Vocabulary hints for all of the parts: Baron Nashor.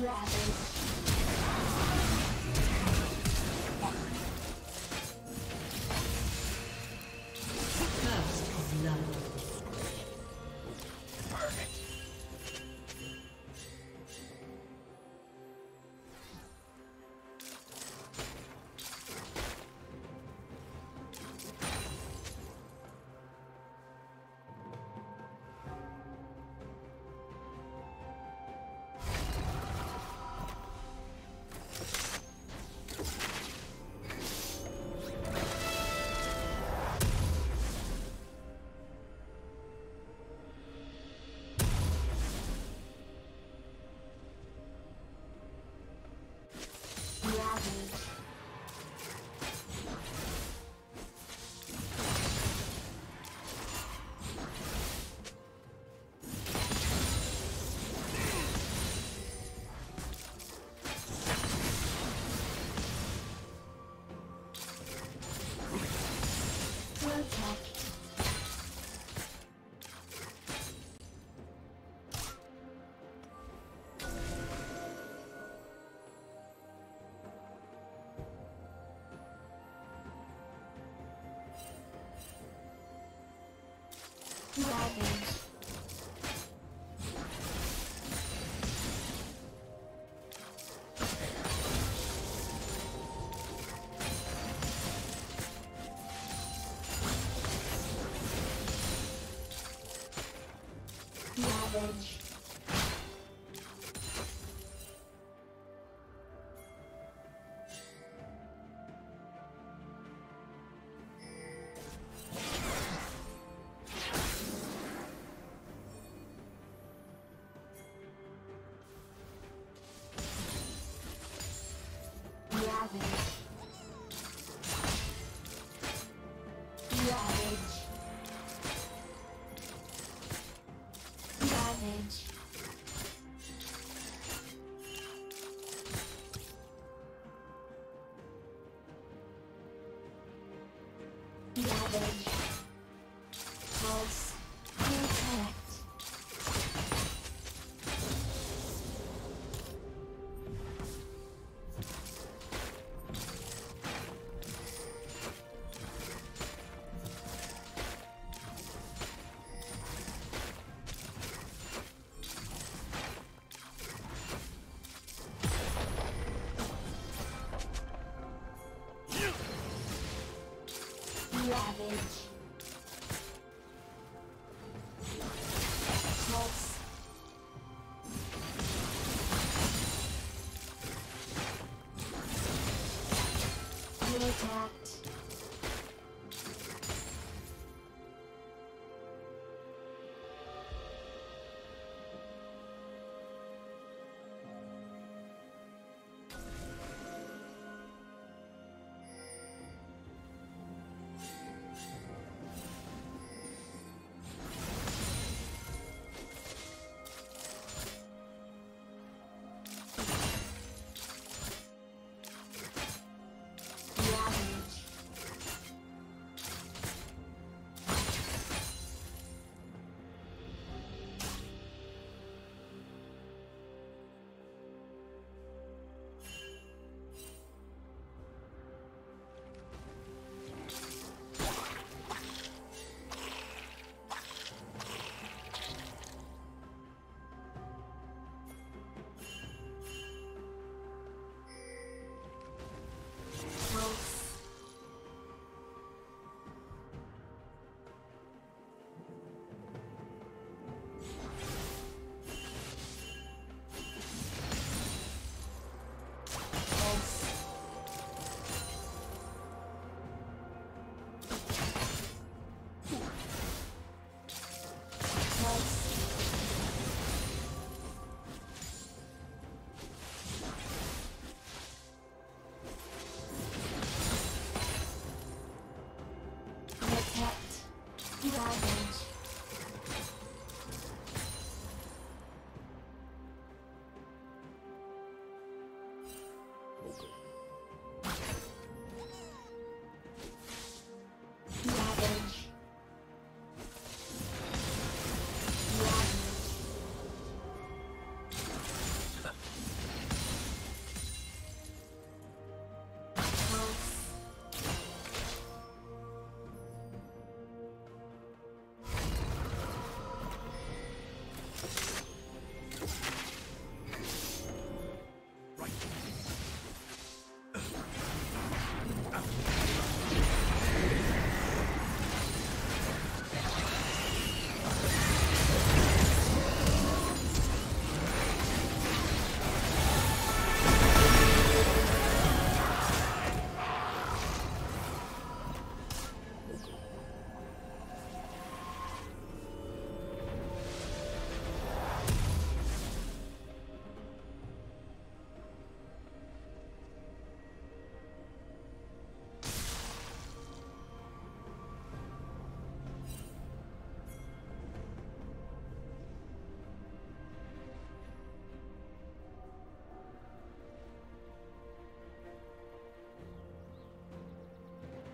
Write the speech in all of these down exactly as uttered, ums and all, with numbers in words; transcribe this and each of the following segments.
Rabbit. Ravage. Ravage. Savage.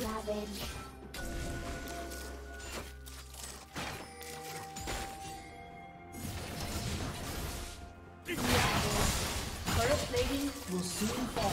Ravage. Turret plating will soon fall.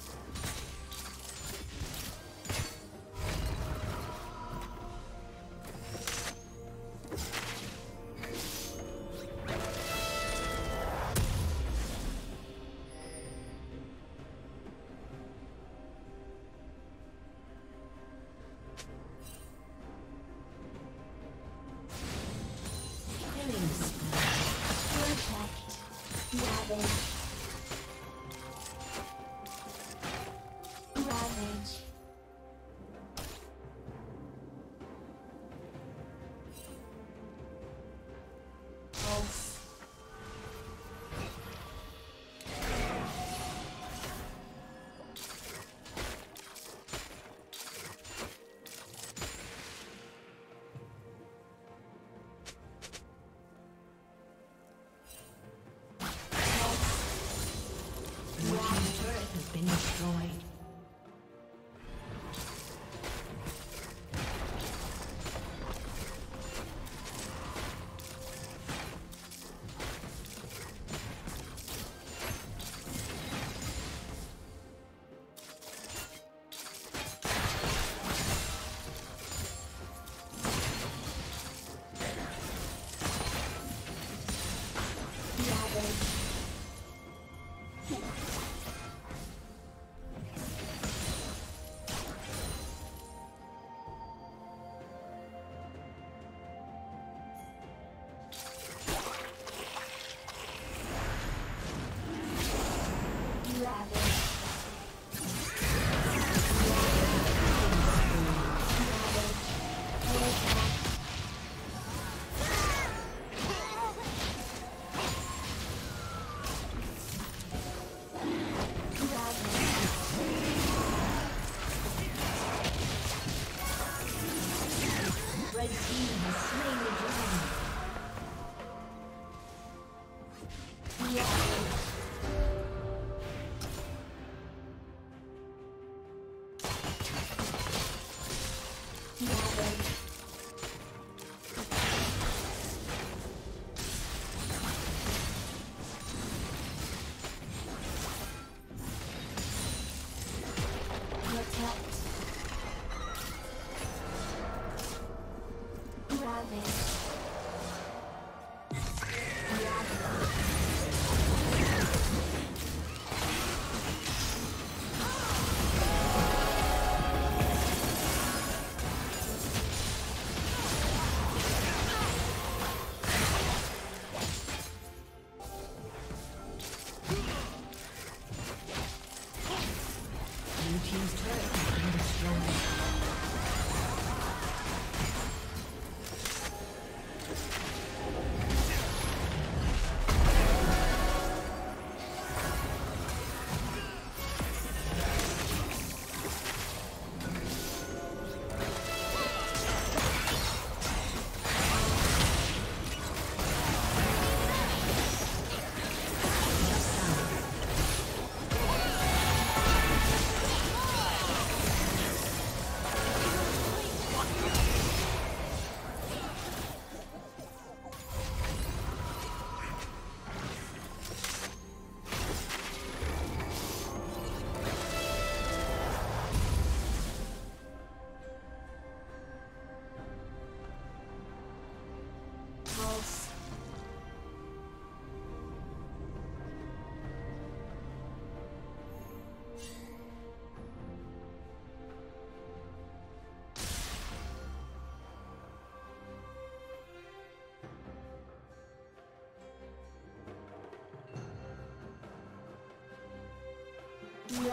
Ravage.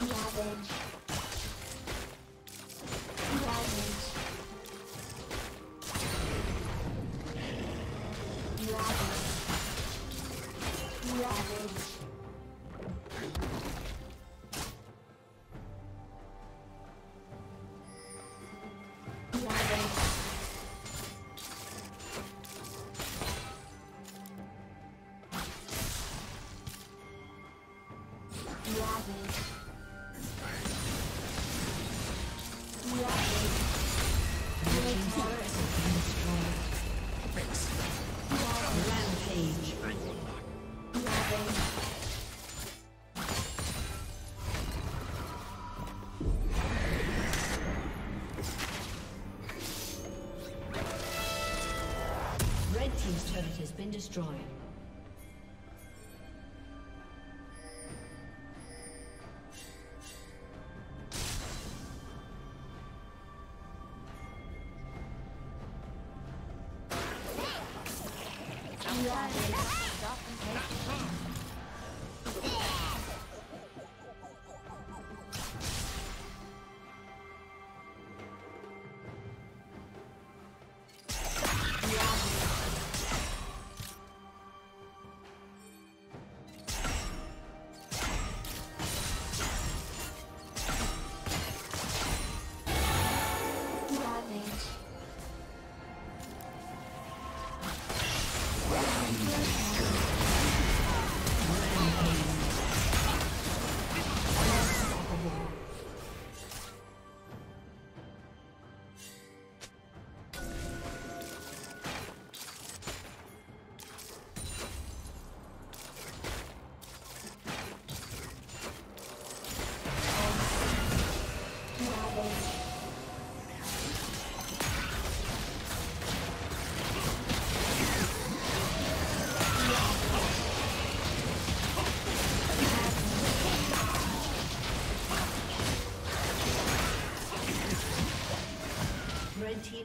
Ravage. Ravage. Ravage. Ravage. His turret has been destroyed.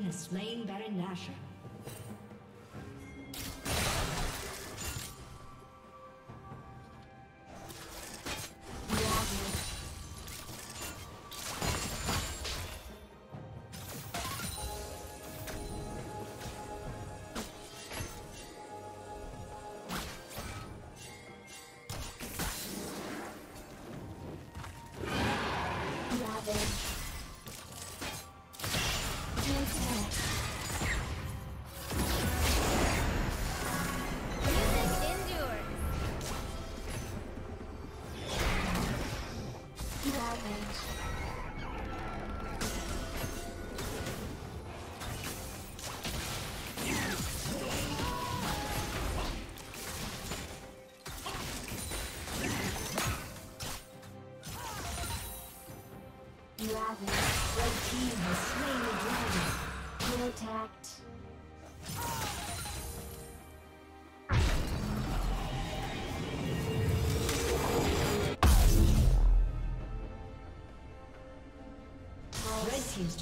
Has slain Baron Nashor. Red team has slain the dragon. Kill attacked. Red team's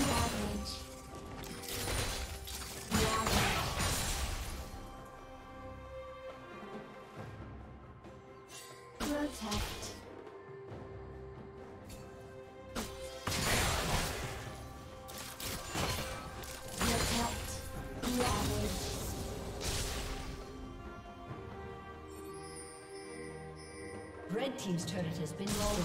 Ravage. Protect. Protect. Ravage. Red team's turret has been lowered.